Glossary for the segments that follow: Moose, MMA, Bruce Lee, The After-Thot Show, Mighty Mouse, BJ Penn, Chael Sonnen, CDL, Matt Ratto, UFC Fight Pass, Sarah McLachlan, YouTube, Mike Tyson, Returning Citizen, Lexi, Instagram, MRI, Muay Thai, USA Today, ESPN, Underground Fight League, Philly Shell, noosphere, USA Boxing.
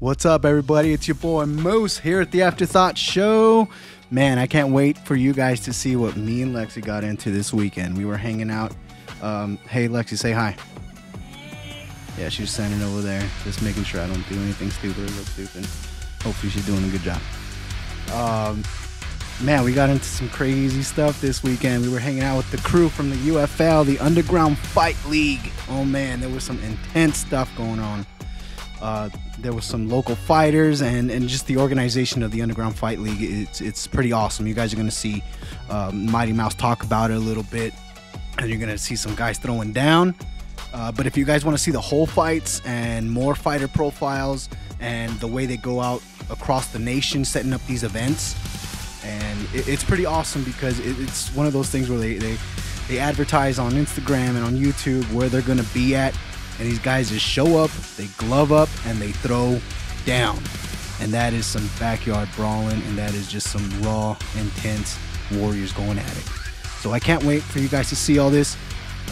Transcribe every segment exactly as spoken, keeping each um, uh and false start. What's up, everybody? It's your boy Moose here at the Afterthought Show. Man, I can't wait for you guys to see what me and Lexi got into this weekend. We were hanging out. Um, hey, Lexi, say hi. Yeah, she's standing over there, just making sure I don't do anything stupid or look stupid. Hopefully she's doing a good job. Um, man, we got into some crazy stuff this weekend. We were hanging out with the crew from the U F L, the Underground Fight League. Oh, man, there was some intense stuff going on. Uh, there was some local fighters and, and just the organization of the Underground Fight League. It's, it's pretty awesome. You guys are going to see um, Mighty Mouse talk about it a little bit, and you're going to see some guys throwing down. Uh, but if you guys want to see the whole fights and more fighter profiles and the way they go out across the nation setting up these events, and it, it's pretty awesome because it, it's one of those things where they, they, they advertise on Instagram and on YouTube where they're going to be at. And these guys just show up, they glove up, and they throw down. And that is some backyard brawling, and that is just some raw, intense warriors going at it. So I can't wait for you guys to see all this.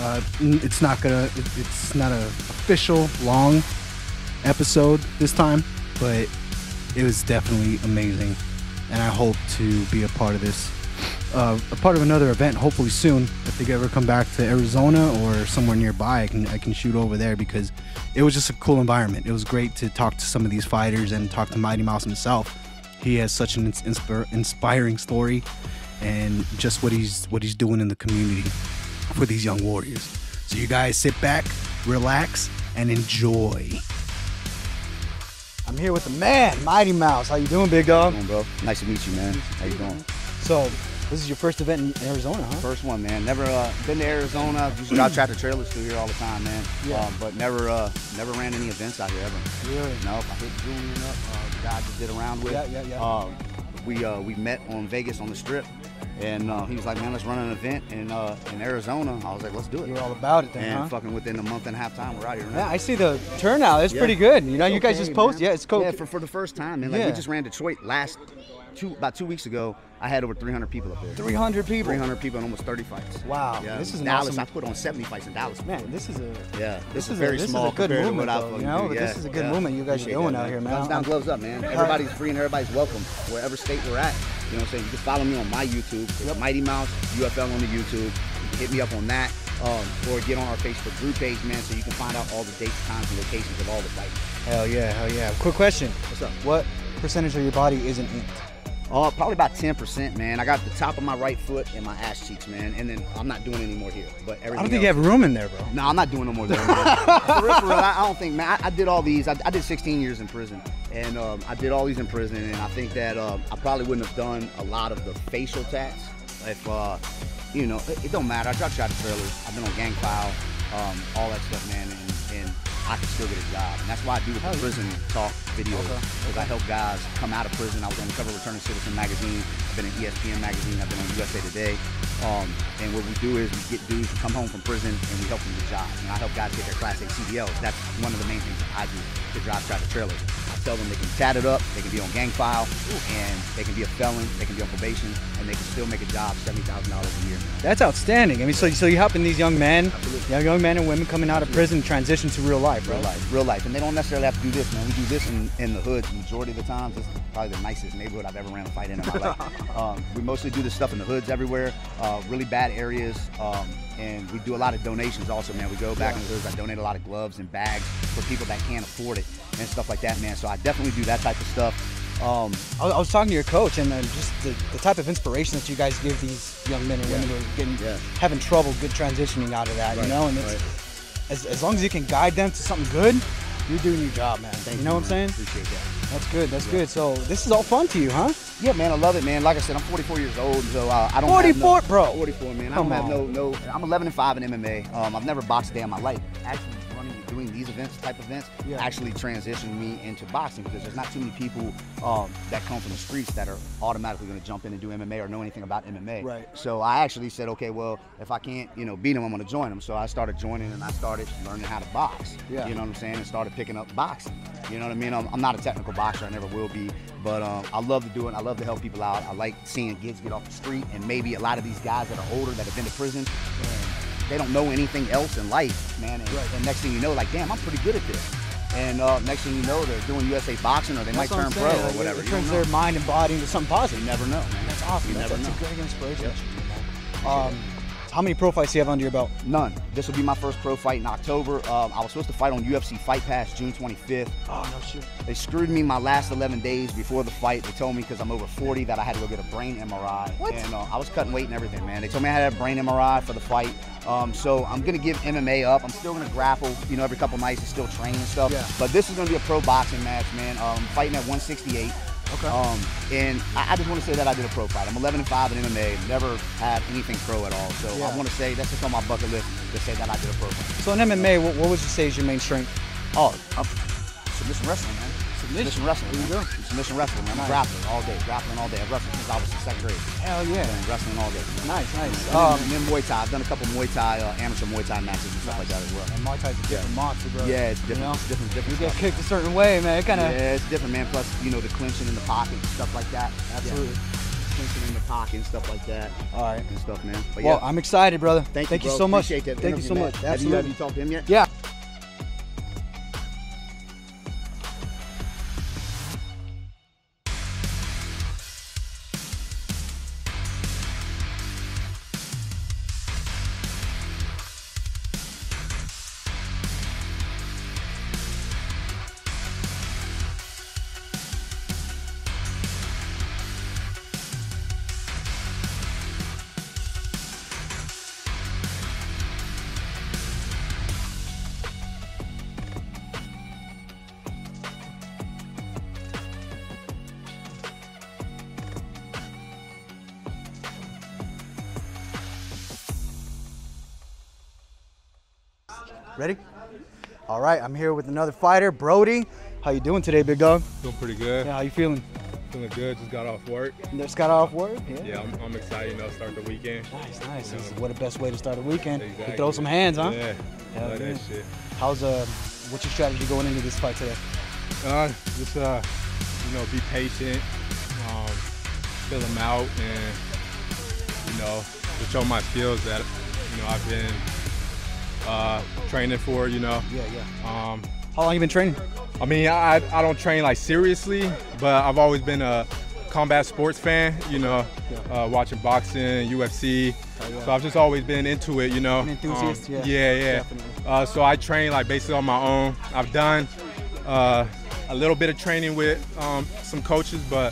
Uh, it's not gonna, it's not an official long episode this time, but it was definitely amazing. And I hope to be a part of this, uh, a part of another event, hopefully soon. If they ever come back to Arizona or somewhere nearby, I can I can shoot over there, because it was just a cool environment. It was great to talk to some of these fighters and talk to Mighty Mouse himself. He has such an insp inspiring story, and just what he's what he's doing in the community for these young warriors. So you guys sit back, relax, and enjoy. I'm here with the man, Mighty Mouse. How you doing, big dog? How you doing, bro? Nice to meet you, man. How you doing? So, this is your first event in Arizona, huh? First one, man. Never uh, been to Arizona. Just drive tractor trailers through here all the time, man. Yeah. Uh, but never uh, never ran any events out here ever. Really? Nope. I hit Julian up, uh, the guy I just did around with. Yeah, yeah, yeah. Uh, we, uh, we met on Vegas on the Strip. And uh, he was like, man, let's run an event in, uh, in Arizona. I was like, let's do it. You're all about it then, and huh? fucking within a month and a half time, we're out here now. Yeah, I see the turnout. It's yeah. pretty good. You know, it's you okay, guys just post. Man. Yeah, it's cool. Yeah, for, for the first time. And like, yeah. we just ran Detroit last, two about two weeks ago. I had over three hundred people up there. three hundred people? three hundred people in almost thirty fights. Wow. Yeah, this is Dallas. Awesome. I put on seventy fights in Dallas. Man, this is a yeah. This, this is very a, this small. Is a good movement, though, you know, yeah, this is a good yeah. movement you guys Appreciate are doing that, out man. Here, man. Thumbs down, gloves up, man. Everybody's free and everybody's welcome wherever state we're at. You know what I'm saying? You can follow me on my YouTube. It's yep. Mighty Mouse U F L on the YouTube. You can hit me up on that, um, or get on our Facebook group page, man, so you can find out all the dates, times, and locations of all the fights. Hell yeah, hell yeah. Quick question. What's up? What percentage of your body isn't inked? Oh, probably about ten percent, man. I got the top of my right foot and my ass cheeks, man. And then I'm not doing any more here. But everything I don't think else, you have room in there, bro. No, nah, I'm not doing no more there. For real, for real, I don't think, man. I, I did all these. I, I did sixteen years in prison. And um, I did all these in prison. And I think that um, I probably wouldn't have done a lot of the facial tats. If, uh, you know, it, it don't matter. I tried to try the trailers. I've been on gang file, um, all that stuff, man. And, and I can still get a job. And that's why I do the oh, prison yeah. talk video. Because okay. I help guys come out of prison. I was on the cover of Returning Citizen magazine. I've been in E S P N magazine. I've been on U S A Today. Um, and what we do is we get dudes who come home from prison and we help them get jobs. And I help guys get their Class A C D Ls. That's one of the main things I do to drive tractor trailers. I tell them they can tat it up, they can be on gang file, and they can be a felon, they can be on probation, and they can still make a job seventy thousand dollars a year. That's outstanding. I mean, so, so you're helping these young men, young, young men and women coming out of prison transition to real life. Real life, real life. And they don't necessarily have to do this, man. We do this in, in the hood the majority of the time. This is probably the nicest neighborhood I've ever ran a fight in in my life. Um, we mostly do this stuff in the hoods everywhere, uh, really bad areas. Um, and we do a lot of donations also, man. We go back yeah. in the hoods. I donate a lot of gloves and bags for people that can't afford it and stuff like that, man. So I definitely do that type of stuff. Um, I, I was talking to your coach, and uh, just the, the type of inspiration that you guys give these young men and yeah. women who are getting, yeah. having trouble good transitioning out of that, right. you know? And it's, right. As, as long as you can guide them to something good, you're doing your job, man. Thank you know you, what I'm saying? Appreciate that. That's good. That's yeah. good. So this is all fun to you, huh? Yeah, man. I love it, man. Like I said, I'm forty-four years old, so uh, I don't. forty-four, no, bro. forty-four, man. Come I don't on. have no, no. I'm eleven and five in M M A. Um, I've never boxed a day in my life. Actually, running, doing these events, type events, yeah. actually transitioned me into boxing, because there's not too many people um, that come from the streets that are automatically going to jump in and do M M A or know anything about M M A. Right. So I actually said, okay, well, if I can't, you know, beat them, I'm going to join them. So I started joining, and I started learning how to box. Yeah. You know what I'm saying? And started picking up boxing. You know what I mean? I'm, I'm not a technical boxer. I never will be. But um, I love to do it. I love to help people out. I like seeing kids get off the street, and maybe a lot of these guys that are older that have been to prison, and they don't know anything else in life, man. And, right. and next thing you know, like, damn, I'm pretty good at this. and uh, next thing you know, they're doing U S A Boxing, or they that's might turn pro, like, or whatever. It turns their mind and body into something positive. You never know, man. That's awesome. You that's, never that's know. a great inspiration. Yep. You, um, how many pro fights do you have under your belt? None. This will be my first pro fight in October. Um, I was supposed to fight on U F C Fight Pass June twenty-fifth. Oh, no shit. They screwed me my last eleven days before the fight. They told me, because I'm over forty, that I had to go get a brain M R I. What? And uh, I was cutting weight and everything, man. They told me I had a brain M R I for the fight. Um, so I'm going to give M M A up. I'm still going to grapple, you know, every couple nights and still train and stuff. Yeah. But this is going to be a pro boxing match, man. Um, fighting at one sixty-eight. Okay. Um, and I, I just want to say that I did a pro fight. I'm eleven and five in M M A, never had anything pro at all. So yeah. I want to say that's just on my bucket list to say that I did a pro fight. So in M M A, what, what would you say is your main strength? Oh, uh, submission wrestling, man. Submission wrestling. There you go. Submission wrestling, man. I'm nice. grappling all day. Grappling all day. I've wrestled since I was in second grade. Hell yeah. And wrestling all day. Nice, nice. Um, and then Muay Thai. I've done a couple Muay Thai, uh, amateur Muay Thai matches and stuff nice. like that as well. And Muay Thai's a different yeah. monster, bro. Yeah, it's different. You know? It's different, different. You stuff. get kicked a certain way, man. It kind of. Yeah, it's different, man. Plus, you know, the clinching in the pocket and stuff like that. Absolutely. Yeah. Clinching in the pocket and stuff like that. All right. And stuff, man. But, yeah. Well, I'm excited, brother. Thank, Thank you, bro. you so much. Appreciate that Thank you so man. much. Absolutely. Have you, have you talked to him yet? Yeah. Ready? All right, I'm here with another fighter, Brody. How you doing today, big dog? Doing pretty good. Yeah, how you feeling? Feeling good, just got off work. Just got off work? Yeah, yeah I'm, I'm excited, you know, start the weekend. Nice, nice. You know, what a best way to start a weekend. Exactly. You throw some hands, huh? Yeah, yeah love that shit. How's, uh, what's your strategy going into this fight today? Uh, just, uh, you know, be patient, um, fill them out, and, you know, to show my skills that, you know, I've been, Uh, training for, you know. Yeah, yeah. Um, How long you been training? I mean, I, I don't train like seriously, but I've always been a combat sports fan, you know, yeah. uh, watching boxing, U F C. Oh, yeah. So I've just always been into it, you know. An enthusiast, um, yeah. Yeah, yeah. Uh, so I train like basically on my own. I've done uh, a little bit of training with um, some coaches, but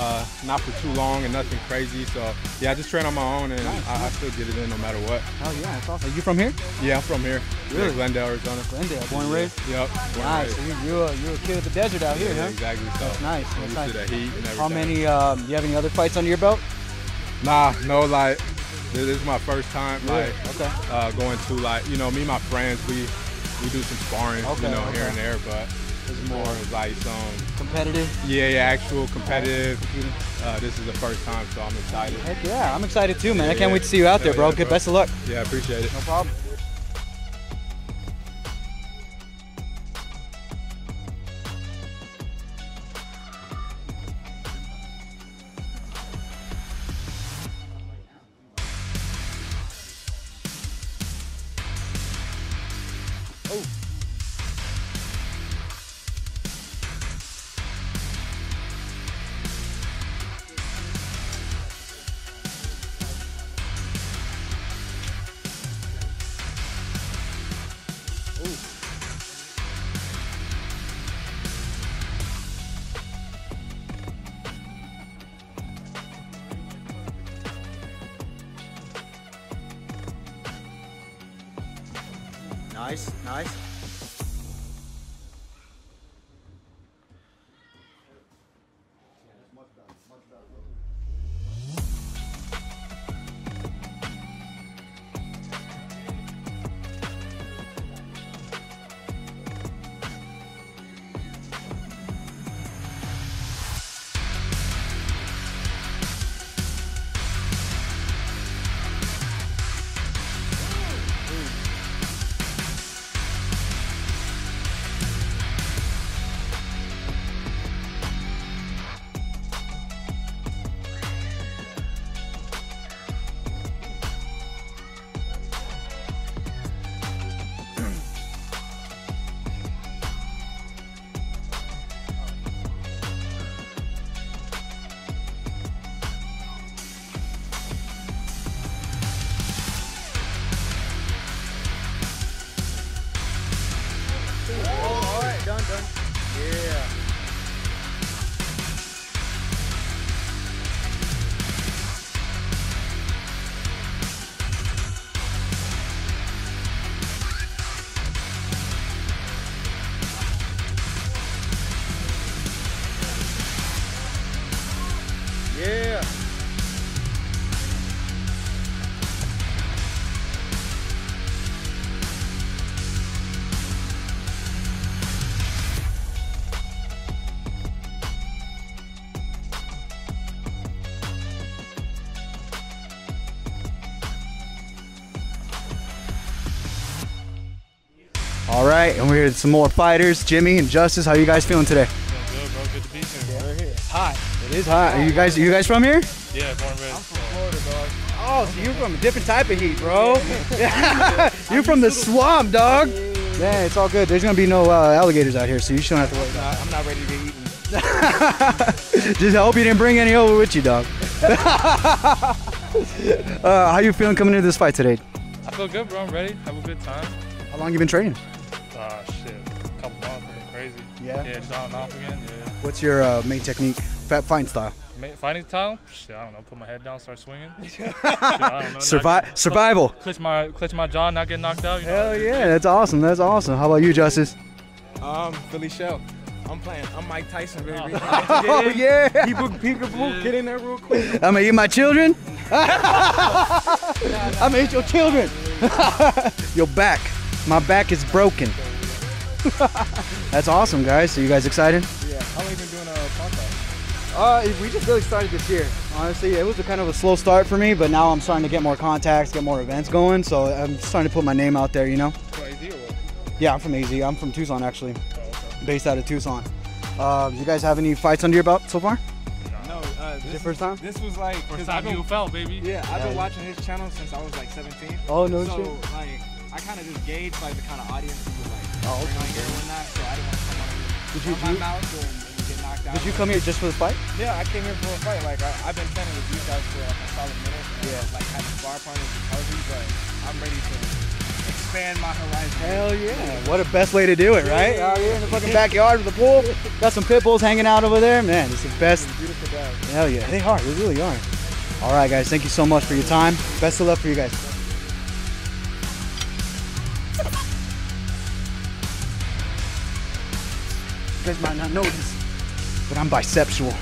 Uh, not for too long and nothing crazy. So yeah, I just train on my own and nice, I, nice. I still get it in no matter what. Oh yeah, that's awesome. Are you from here? Yeah, I'm from here. Really? Yeah, Glendale, Arizona. Glendale, born and raised? Yep. Nice, so you're a, you're a kid of the desert out yeah, here, yeah, huh? exactly. So that's nice. I'm that's nice. To the heat and everything. How many, um, do you have any other fights under your belt? Nah, no, like, this is my first time, like, really? okay. uh, going to, like, you know, me and my friends, we, we do some sparring, okay, you know, okay. here and there, but it's more of like some competitive. Yeah, yeah, actual competitive. Uh, this is the first time, so I'm excited. Heck yeah, I'm excited too, man. Yeah, I can't yeah. wait to see you out there, bro. Yeah, Good, bro. Best of luck. Yeah, I appreciate it. No problem. Nice, nice. Yeah. Yeah. All right, and we're here with some more fighters. Jimmy and Justice, how are you guys feeling today? Feeling good, bro. Good to be here. Yeah. Right here. It's hot. It is hot. Are you guys, are you guys from here? Yeah, born and raised. I'm from Florida, dog. Oh, so you're from a different type of heat, bro. Yeah. You're from the swamp, dog. Yeah, it's all good. There's gonna be no uh, alligators out here, so you shouldn't have to worry about it. I'm not ready to get eaten. Just hope you didn't bring any over with you, dog. uh, how you feeling coming into this fight today? I feel good, bro. I'm ready. Have a good time. How long you been training? Uh, shit, a couple months. Crazy. Yeah. Yeah, just on and off again. Yeah. What's your uh, main technique? Fighting style. Fighting style? Shit, I don't know. Put my head down, start swinging. Shit, I don't know. Survi not, survival. Clutch my, clutch my jaw, not get knocked out. You know? Hell yeah, that's awesome. That's awesome. How about you, Justice? Um, Philly Shell. I'm playing. I'm Mike Tyson, baby. Oh yeah. Peekaboo, peekaboo. Get in there real quick. I'm gonna eat my children. I'm gonna eat your children. Your back. My back is broken. That's awesome, guys. So you guys excited? Yeah. How long you been doing a podcast? Uh, we just really started this year. Honestly, it was a kind of a slow start for me, but now I'm starting to get more contacts, get more events going, so I'm starting to put my name out there, you know? From A Z or what? Yeah, I'm from A Z. I'm from Tucson, actually. Oh, okay. Based out of Tucson. Uh, you guys have any fights under your belt so far? No. Uh, this is your first time? This was like... First time you felt, baby. Yeah, I've yeah, been yeah. watching his channel since I was like seventeen. Oh, no so, shit. So, like, I kind of just gauged like the kind of audience who was like... Oh, okay. Like, everyone not, so I didn't want to come out Did you my you? mouth or, Did you come here just for the fight? Yeah, I came here for a fight. Like, I, I've been training with you guys for like a solid minute. And, yeah. Like, having bar partners and cousins, but I'm ready to expand my horizon. Hell yeah. What a best way to do it, right? Yeah, yeah, yeah. In the fucking backyard with the pool. Got some pit bulls hanging out over there. Man, it's the best. It's beautiful guys. Hell yeah. They are. They really are. All right, guys. Thank you so much for your time. Best of luck for you guys. You guys might not know this, but I'm bisexual.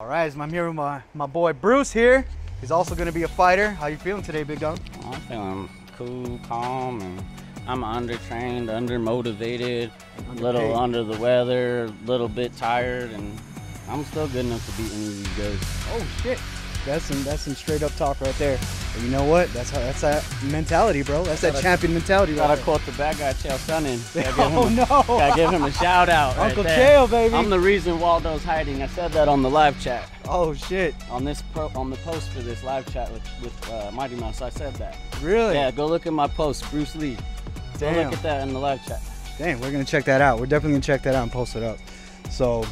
All right, I'm here with my, my boy Bruce here. He's also going to be a fighter. How you feeling today, big dog? Oh, I'm feeling cool, calm, and I'm under-trained, under-motivated, a little under the weather, a little bit tired, and I'm still good enough to beat any of you guys. Oh, shit. That's some, that's some straight-up talk right there. But you know what? That's how, that's that mentality, bro. That's that champion mentality right there. Gotta quote the bad guy, Chael Sonnen. Oh, no. Gotta give him a shout-out right there. Uncle Chael, baby. I'm the reason Waldo's hiding. I said that on the live chat. Oh, shit. On this pro, on the post for this live chat with, with uh, Mighty Mouse, I said that. Really? Yeah, go look at my post, Bruce Lee. Damn. Go look at that in the live chat. Damn, we're gonna check that out. We're definitely gonna check that out and post it up. So,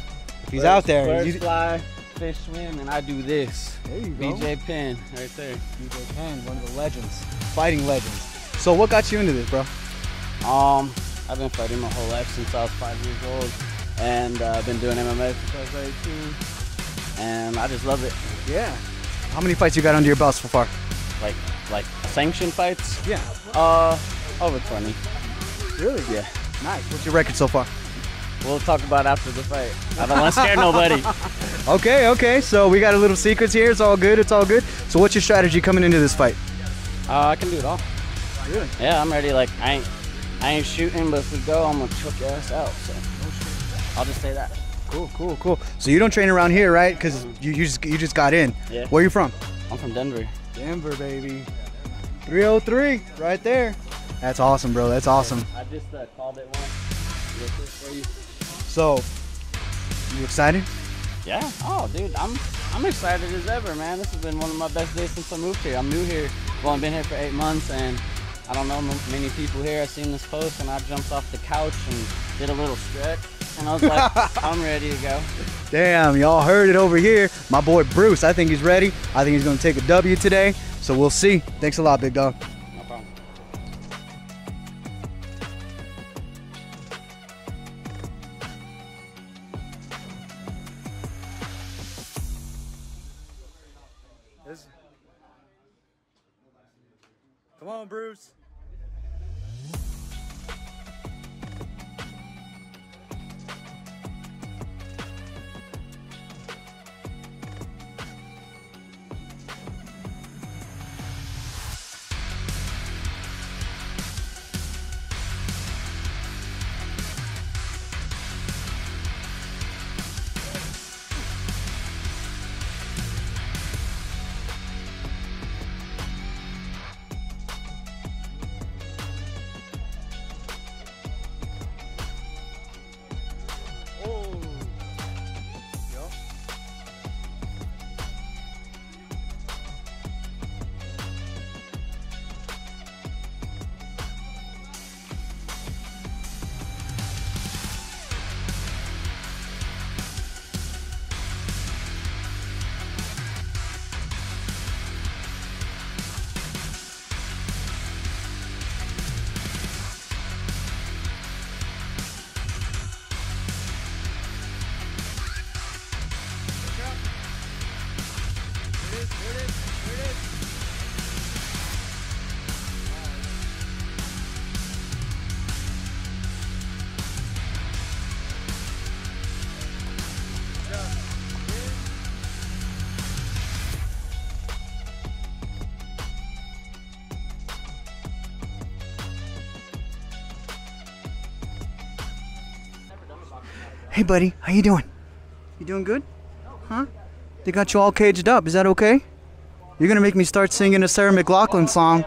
if he's out there... Birds fly, fish swim, and I do this. There you go. B J Penn, right there. B J Penn, one of the legends, fighting legends. So what got you into this, bro? Um, I've been fighting my whole life since I was five years old, and uh, I've been doing M M A since I was eighteen, and I just love it. Yeah. How many fights you got under your belt so far? Like, like sanctioned fights? Yeah. Uh, over twenty. Really? Yeah. Nice. What's your record so far? We'll talk about after the fight. I don't want to scare nobody. Okay, okay. So we got a little secrets here. It's all good. It's all good. So what's your strategy coming into this fight? Uh, I can do it all. Really? Yeah, I'm ready. Like I ain't, I ain't shooting, but if we go, I'm gonna choke your ass out. So I'll just say that. Cool, cool, cool. So you don't train around here, right? Because you, you just you just got in. Yeah. Where are you from? I'm from Denver. Denver, baby. three oh three, right there. That's awesome, bro. That's awesome. I just uh, called it once. So, you excited? Yeah. Oh, dude, I'm I'm excited as ever, man. This has been one of my best days since I moved here. I'm new here. I've only been here for eight months, and I don't know many people here. I seen this post, and I jumped off the couch and did a little stretch, and I was like, I'm ready to go. Damn, y'all heard it over here. My boy Bruce, I think he's ready. I think he's going to take a W today, so we'll see. Thanks a lot, big dog. No problem. Come on, Bruce. Hey buddy, how you doing? You doing good? Huh? They got you all caged up, is that okay? You're gonna make me start singing a Sarah McLachlan song.